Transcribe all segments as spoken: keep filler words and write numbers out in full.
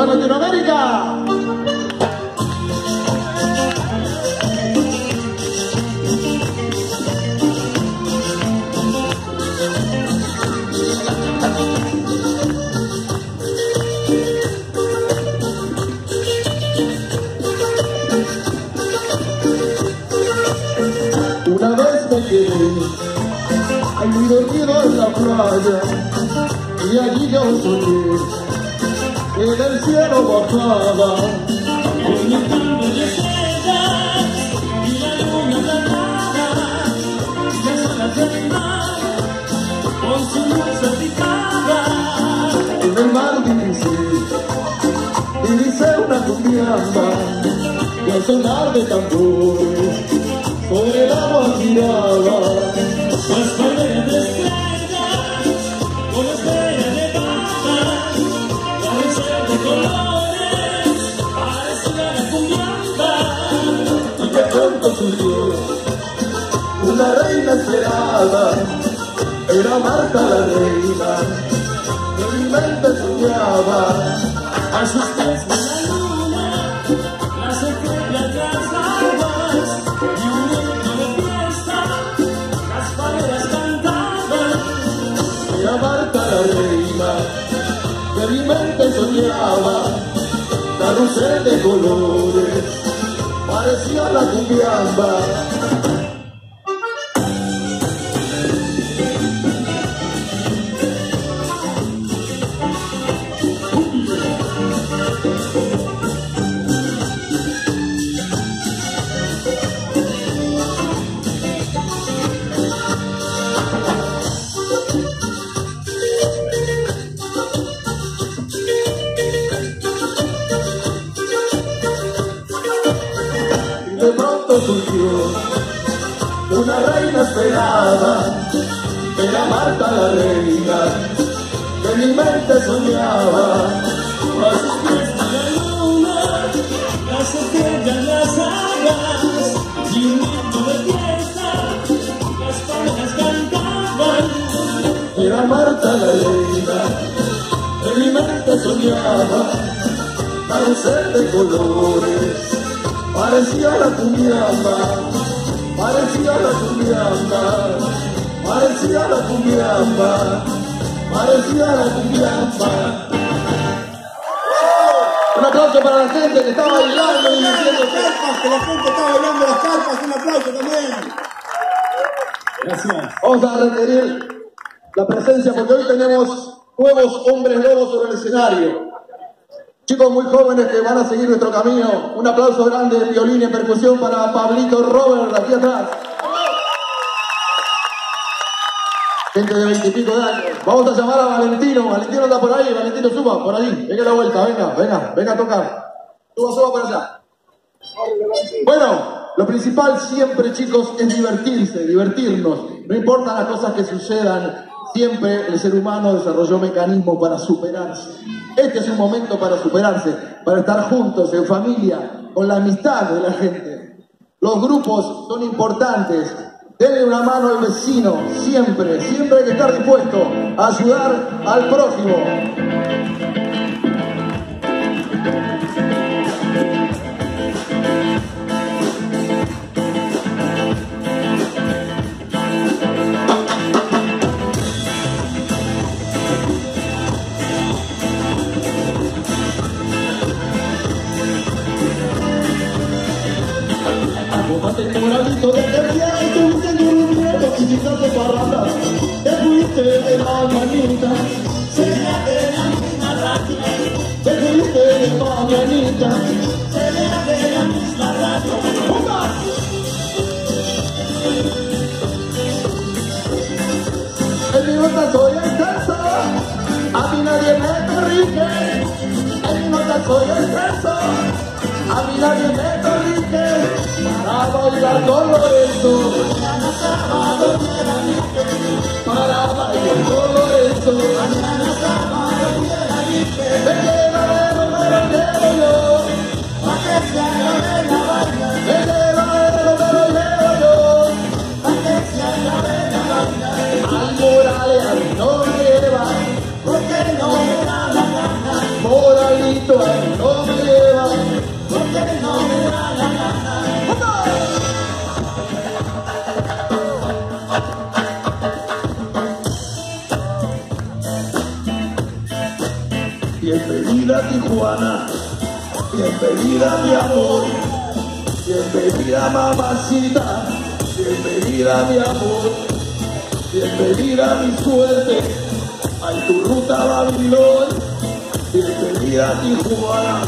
de Latinoamérica. Una vez me quedé muy dormido en la playa, y allí yo soñé que del cielo bajaba una palma de estrellas y la luna blanca, las alas del mar con su luz aplicada. En el mar divisé, divisé una cumbiamba y al sonar de tambores sobre el agua giraba. Las palmeras de estrellas con las estrellas de mar, de colores, parecía la cumbiamba. Y de pronto surgió una reina esperada, era Marta la reina, que mi mente soñaba. A sus pies de la luna, las estrellas, las aguas, y un viento de fiesta, las paredes cantaban. Era Marta la reina, que mi mente soñaba. La luce de colores parecía la cumbiamba. Una reina esperada, era Marta la reina, que mi mente soñaba. A sus pies de la luna, las estrellas, las alas, y un viento de fiesta, las palmas cantaban. Era Marta la reina, que mi mente soñaba. Carrusel de colores parecía la cumbiamba, parecía la cumbiamba, parecía la cumbiamba, parecía la cumbiamba. Un aplauso para la gente que está bailando y haciendo carpas, que la gente está bailando las carpas, un aplauso también. Gracias. Vamos a requerir la presencia porque hoy tenemos nuevos hombres lobos sobre el escenario. Chicos muy jóvenes que van a seguir nuestro camino. Un aplauso grande en violín y en percusión para Pablito Robert, aquí atrás. Gente de veintipico de años. Vamos a llamar a Valentino. Valentino está por ahí. Valentino, suba, por ahí. Venga la vuelta, venga, venga, venga a tocar. Suba, suba para allá. Bueno, lo principal siempre, chicos, es divertirse, divertirnos. No importan las cosas que sucedan. Siempre el ser humano desarrolló mecanismos para superarse. Este es un momento para superarse, para estar juntos, en familia, con la amistad de la gente. Los grupos son importantes. Denle una mano al vecino, siempre, siempre hay que estar dispuesto a ayudar al prójimo. Enamoradizo de que viaje, tuviste en un reto y quizás de parranda. Te fuiste de la manita, será de la misma radio. Te fuiste de la manita, será de la misma radio. ¡Pumba! En mi nota soy exceso, a mí nadie me corrige. En mi nota soy exceso, a mí nadie me corrige. Para bailar con Lorenzo, mañana sábado me para bailar con Lorenzo, mañana sábado me la dije. Moralito, Pablito ahí no se lleva, porque no me da la gana. Bienvenida Tijuana, bienvenida mi amor, bienvenida mamacita, bienvenida mi amor, bienvenida mi suerte, a tu ruta Babilón, bienvenida Tijuana,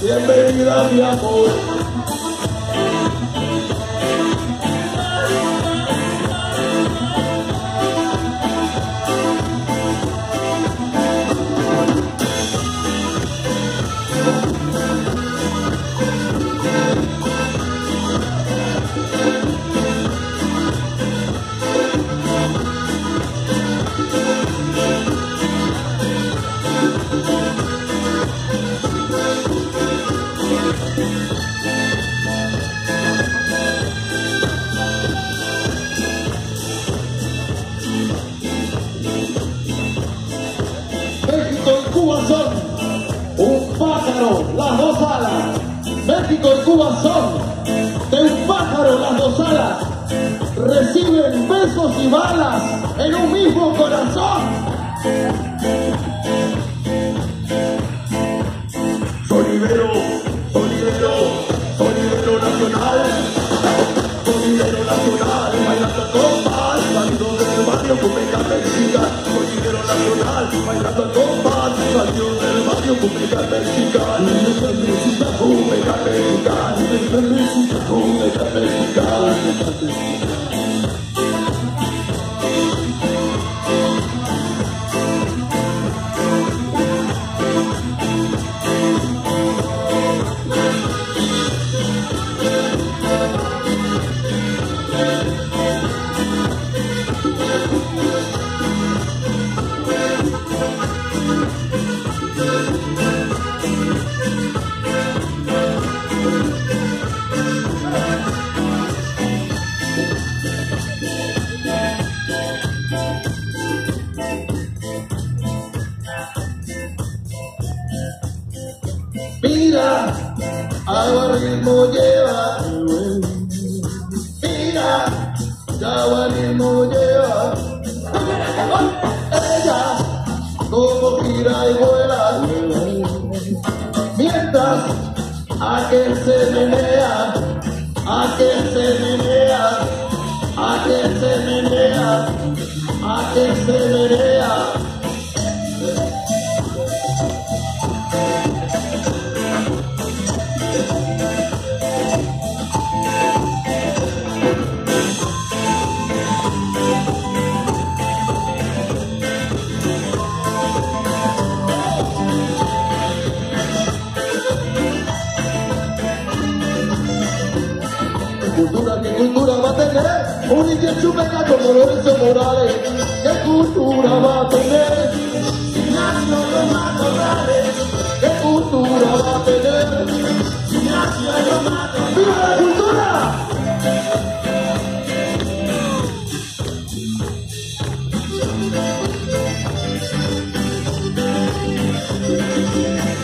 bienvenida mi amor. Son un pájaro las dos alas. México y Cuba son de un pájaro las dos alas. Reciben besos y balas en un mismo corazón. Sonidero, sonidero, sonidero nacional, sonidero nacional, bailando con paz, salidos del barrio con meca mexica. Sonidero nacional, bailando con paz, salidos del barrio con meca mexica. Meca mexica, meca mexica, meca mexica, meca mexica. Mira, agua ritmo lleva, mira, agua ritmo lleva, ella como gira y vuela, mientras aquel se menea, aquel se menea, aquel se menea, aquel se menea. Cultura, qué cultura va a tener un indio chupeca como Lorenzo Morales. Qué cultura va a tener Ignacio Román Morales. Qué cultura va a tener Ignacio Román Morales. ¡Viva la cultura!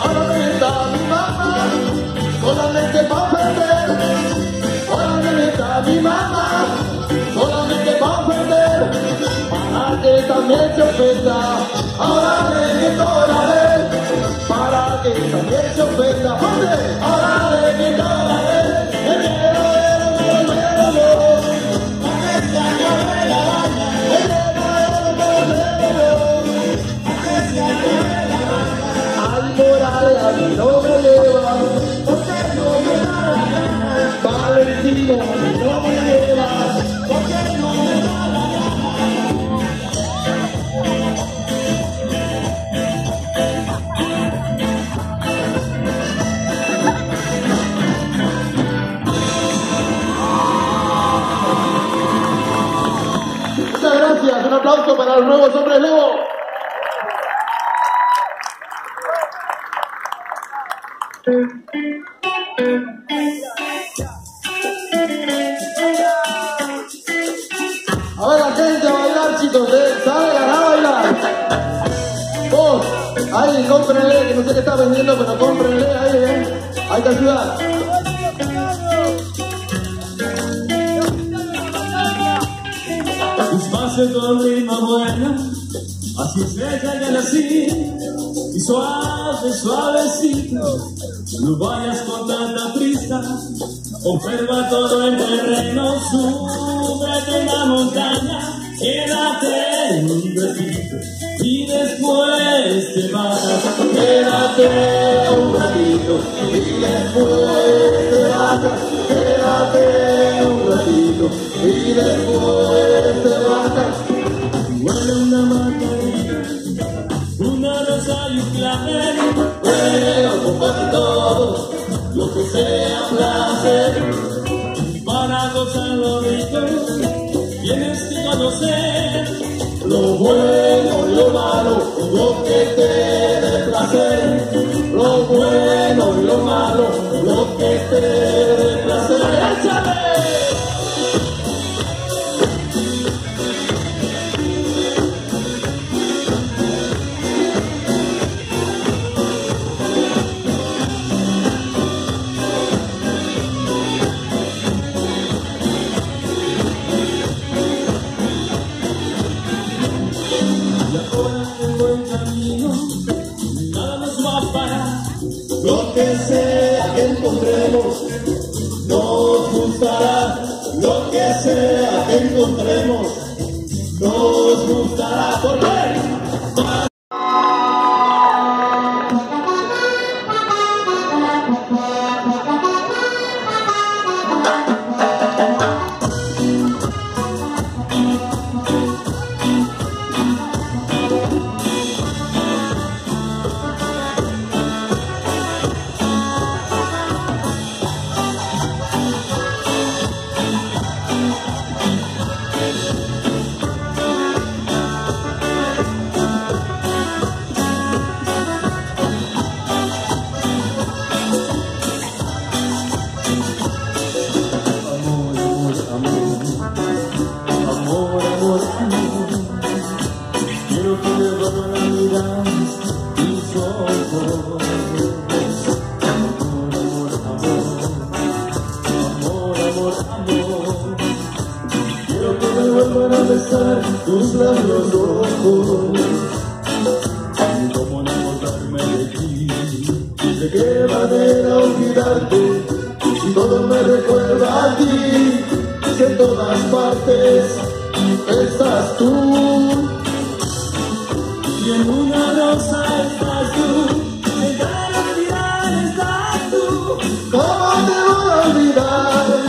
Ahora me está mi mamá, solamente va a perder. Mi mamá solamente va a ofender, para que también se ofenda, ahora de que dólares, para que también se ofenda, ahora de que dólares, el dinero, el dinero, el dinero. Ay, Morales, a mí no me lleva, porque no me da la gana, Valentino. Un aplauso para los nuevos Hombres Lobo. Ahora gente a bailar, chicos, ¿eh? ¿Sabe ganar a bailar? Vos, ahí, cómprenle, que no sé qué está vendiendo, pero cómprenle ahí, eh. Hay que ayudar. Tus pasos con rima buena, así es ella que nací, y suave, suavecito, no vayas con tanta prisa, observa todo el terreno, súbete en la montaña, quédate un ratito y después te vas. Quédate un ratito y después te vas. Quédate un ratito y después te vas. Huele una margarita, una rosa y un clavel. Pero comparte todo lo que sea placer para gozarlo rico. Tienes que conocer lo bueno, lo malo, lo que te dé placer. Lo bueno, lo malo, lo que te dé placer. ¡Échale! Lo que sea que encontremos nos gustará, lo que sea que encontremos nos gustará. Por ver. Tus labios rojos, y cómo no acordarme de ti, de qué manera olvidarte, si todo me recuerda a ti, si en todas partes estás tú, y en una rosa estás tú, en cada vida estás tú, cómo te voy a olvidar,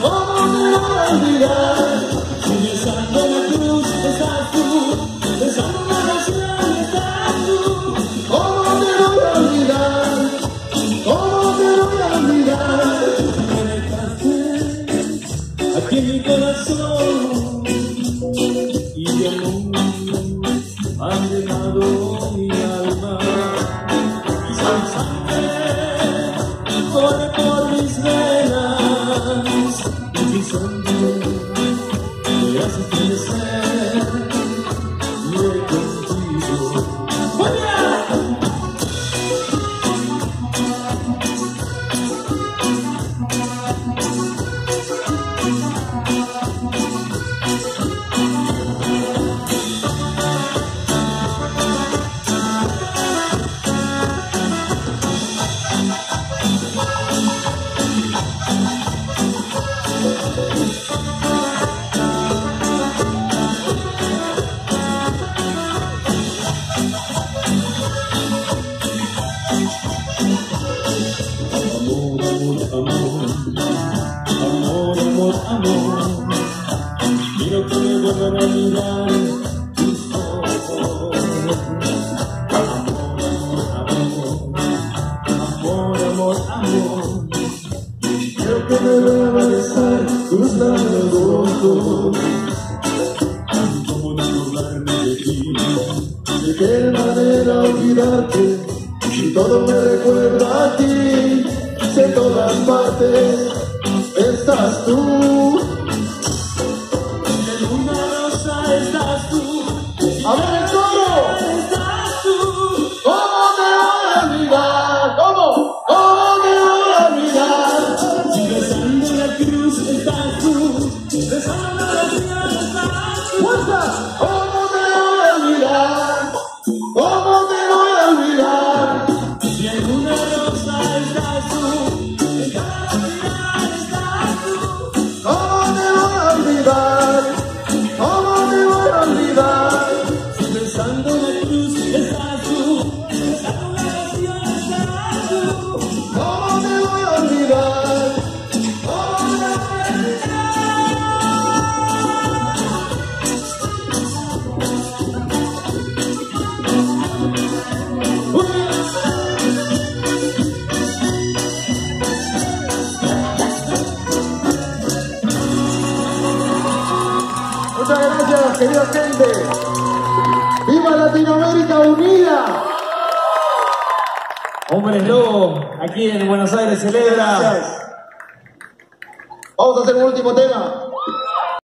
cómo te voy a olvidar. A ver el coro. ¿Cómo querida gente. ¡Viva Latinoamérica unida! Hombres Lobo, aquí en Buenos Aires celebra. Gracias. Vamos a hacer un último tema.